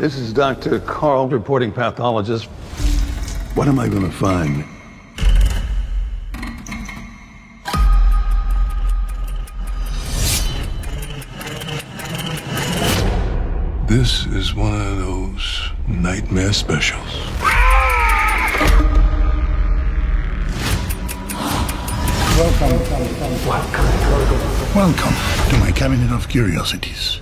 This is Dr. Carl, reporting pathologist. What am I going to find? This is one of those nightmare specials. Welcome. Welcome to my cabinet of curiosities.